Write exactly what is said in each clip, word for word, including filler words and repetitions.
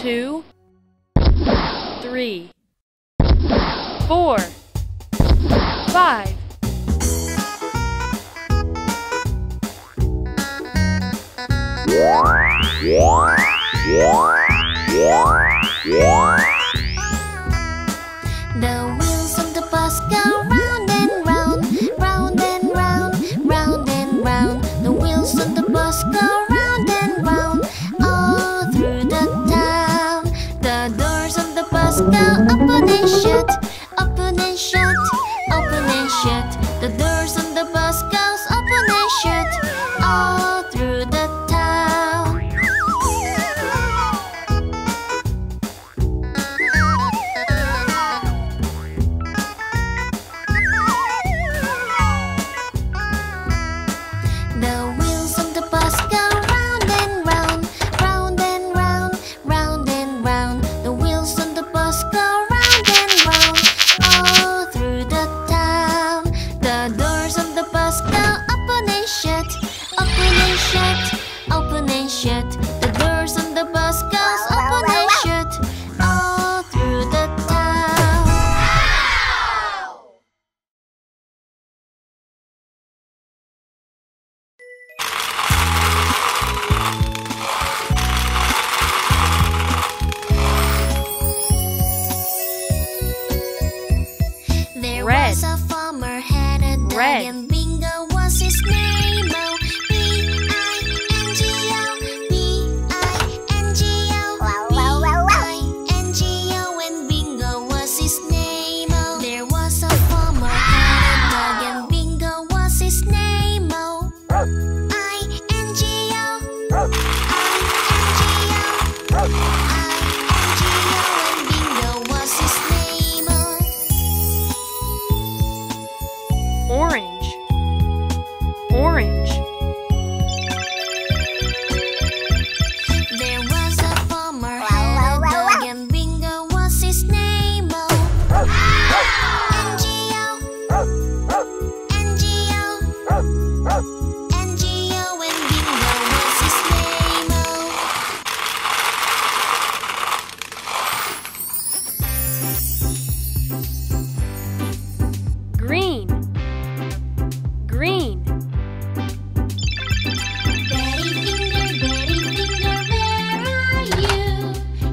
Two, three, four, five, the wheels of the bus go round and round, round and round, round and round. The wheels of the bus go round and round, all through the town. The doors of the bus go open and shut, open and shut, open and shut. The doors of the bus goes open and shut, all through the town. The wheels of the bus go round and round, round and round, round and round. The wheels of the bus go round and round, all through the town. The doors of the bus go open and shut, open and shut, open and shut. The doors of the bus goes open and shut, all through the town. There Red. was a farmer had a dog Red. and Bingo was his name. Oh, B I N G O, B I N G O, B I N G O, and Bingo was his name. Oh, there was a farmer had a dog and Bingo was his name. Oh, I N G O, I N G O, I N G O, and Bingo was his name. Oh, Orange, orange, there was a farmer had a dog and Bingo was his name. Oh, N G O, N G O, N G O, and Bingo was his name. Oh, green, green, Betty Finger, Betty Finger, where are you?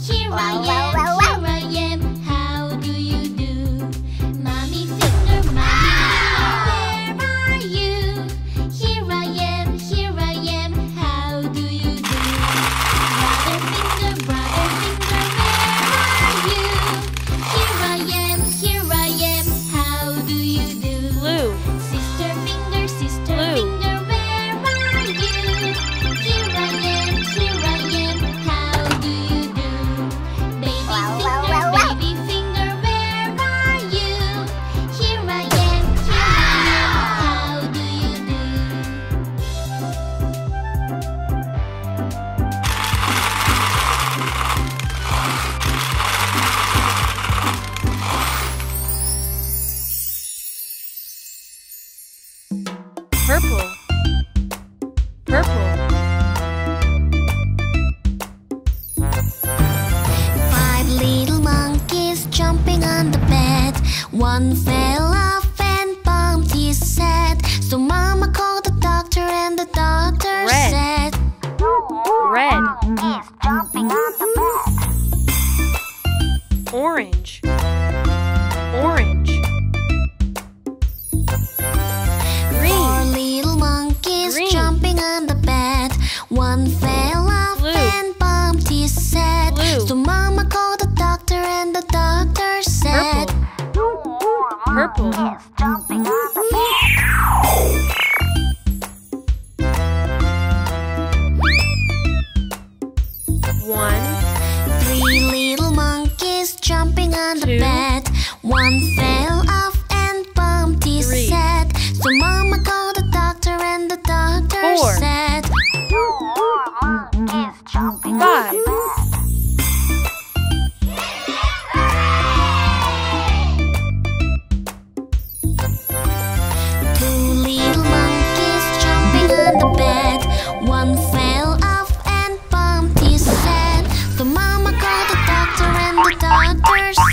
Here I am, here I am, how do you do? Mommy Finger, Mommy Finger, where are you? Here I am, here I am, how do you do? Brother Finger, Brother Finger, where are you? Here I am, here I am, how do you do? blue, Sister Finger, Sister Blue. Finger, where are you? Here I am, here I am, how do you do? Baby Finger, Baby Finger, where are you? Here I am, here I am, how do you do? purple, purple, Five little monkeys jumping on the bed. One fell off and bumped his head. So Mama called the doctor and the doctor Red. said, red, orange, orange, Four green, little monkeys Green. jumping on the bed. One fell off Blue. and bumped his head. Blue. So Mama called the doctor and the doctor said, purple, purple, one, Three little monkeys jumping on Two. the bed. One fell off and bumped his Three. head. So Mama called the doctor and the doctor Four. said, five, Two little monkeys jumping on the bed. One fell off and bumped his head. So Mama called the doctor and the doctor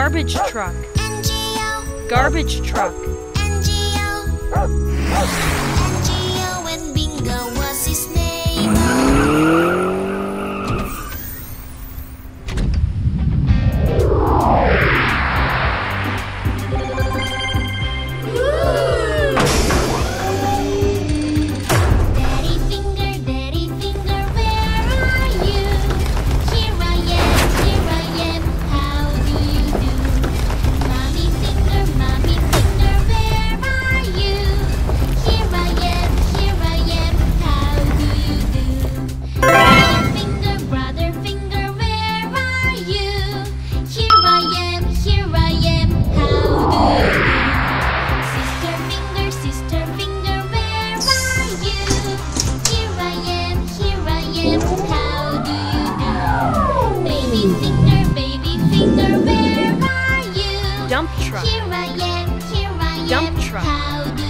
Garbage truck. N G O. Garbage truck. N G O. Dump truck. Here I am, here I am. Dump truck. How do